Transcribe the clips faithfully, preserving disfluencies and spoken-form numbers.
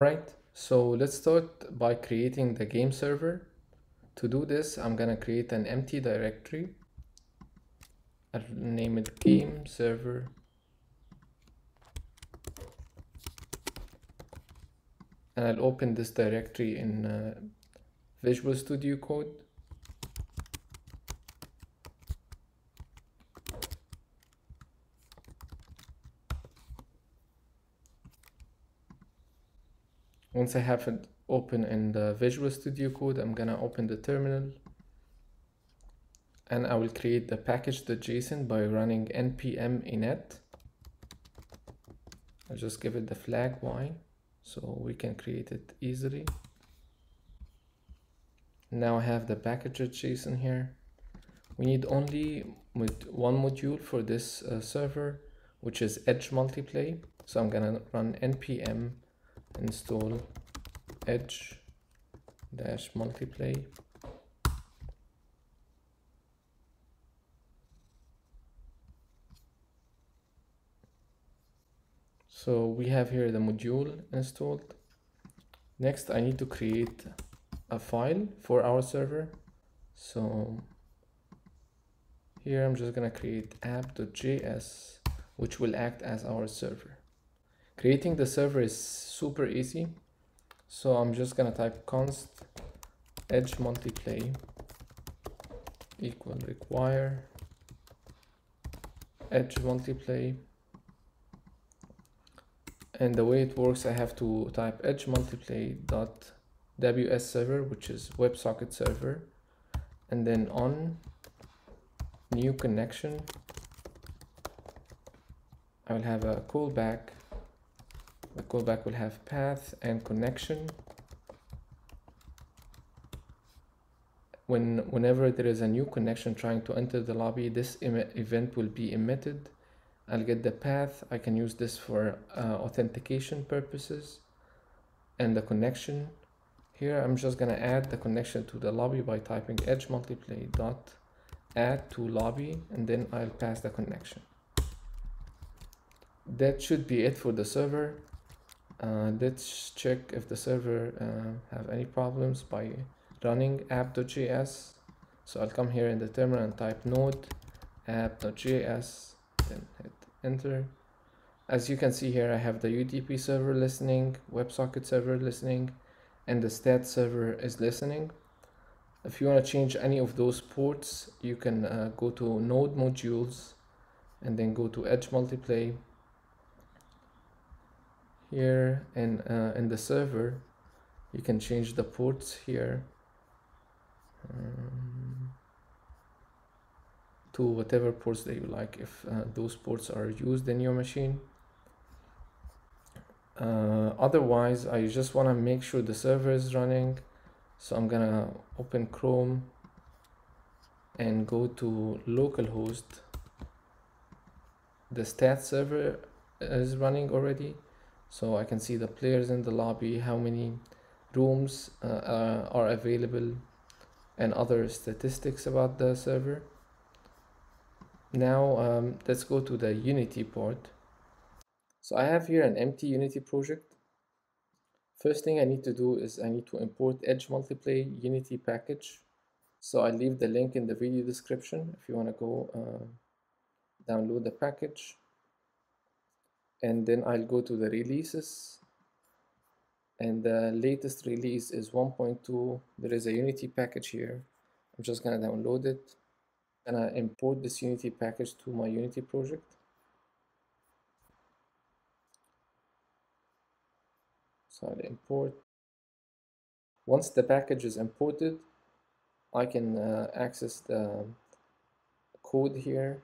Right, so let's start by creating the game server. To do this, I'm gonna create an empty directory. I'll name it game server. And I'll open this directory in uh, Visual Studio Code. Once I have it open in the Visual Studio Code, I'm gonna open the terminal and I will create the package.json by running npm init. I'll just give it the flag Y so we can create it easily. Now I have the package.json here. We need only one module for this uh, server, which is EdgeMultiplay. So I'm gonna run npm install edge-multiplay. So we have here the module installed. Next, I need to create a file for our server. So here I'm just gonna create app.js, which will act as our server. Creating the server is super easy, so I'm just gonna type const edgeMultiplay equal require edgeMultiplay, and the way it works, I have to type edgeMultiplay dot W S server, which is WebSocket server, and then on new connection, I will have a callback. The callback will have path and connection. When, whenever there is a new connection trying to enter the lobby, this event will be emitted. I'll get the path. I can use this for uh, authentication purposes. And the connection. Here I'm just gonna add the connection to the lobby by typing edgeMultiplay dot add to lobby, and then I'll pass the connection. That should be it for the server. Uh, let's check if the server uh, have any problems by running app.js. So I'll come here in the terminal and type node app.js, then hit enter. As you can see here, I have the U D P server listening, WebSocket server listening, and the stat server is listening. If you want to change any of those ports, you can uh, go to node modules and then go to EdgeMultiplay. Here and in, uh, in the server, you can change the ports here um, to whatever ports that you like, if uh, those ports are used in your machine. Uh, otherwise, I just want to make sure the server is running, so I'm gonna open Chrome and go to localhost. The stat server is running already. So I can see the players in the lobby, how many rooms uh, uh, are available, and other statistics about the server. Now um, let's go to the Unity part. So I have here an empty Unity project. First thing I need to do is I need to import EdgeMultiplay Unity package. So I leave the link in the video description if you want to go uh, download the package. And then I'll go to the releases, and the latest release is one point two. There is a Unity package here. I'm just gonna download it, and I import this Unity package to my Unity project. So I'll import. Once the package is imported, I can uh, access the code here.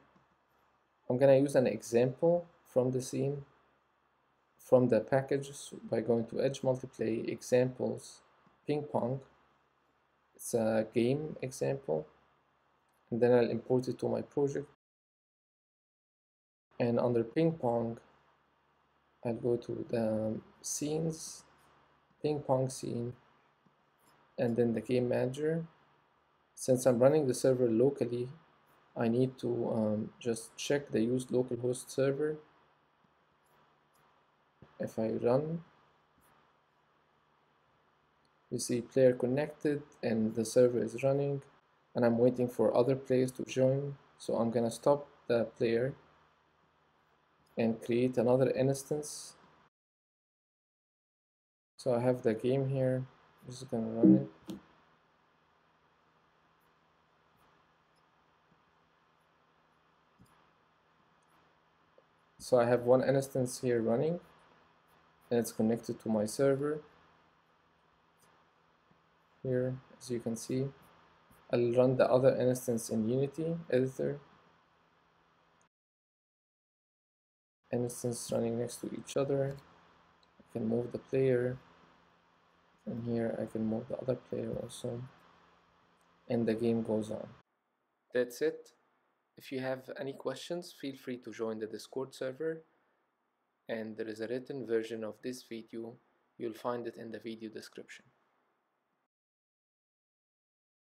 I'm gonna use an example from the scene, from the packages, by going to EdgeMultiplay examples, Ping Pong. It's a game example, and then I'll import it to my project. And under Ping Pong, I'll go to the scenes, Ping Pong scene, and then the game manager. Since I'm running the server locally, I need to um, just check the used localhost server. If I run, You see player connected and the server is running, and I'm waiting for other players to join. So I'm gonna stop the player and create another instance. So I have the game here. I'm just gonna run it. So I have one instance here running, and it's connected to my server. Here, as you can see, I'll run the other instance in Unity editor. Instance running next to each other. I can move the player, and here I can move the other player also, and the game goes on. That's it. If you have any questions, feel free to join the Discord server, and there is a written version of this video. You'll find it in the video description.